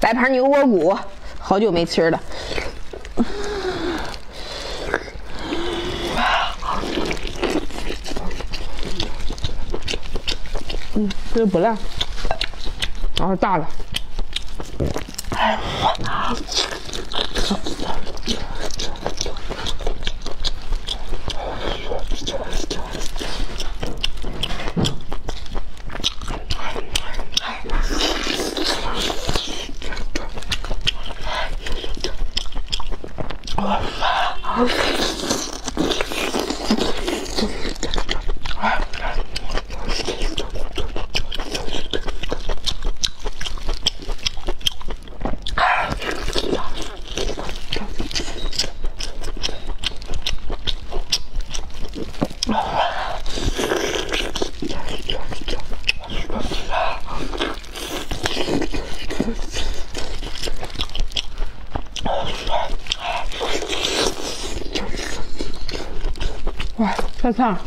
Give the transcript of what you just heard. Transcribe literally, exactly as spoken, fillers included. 来盘牛窝骨，好久没吃了。嗯，这不烂，然后大了。哇，太烫！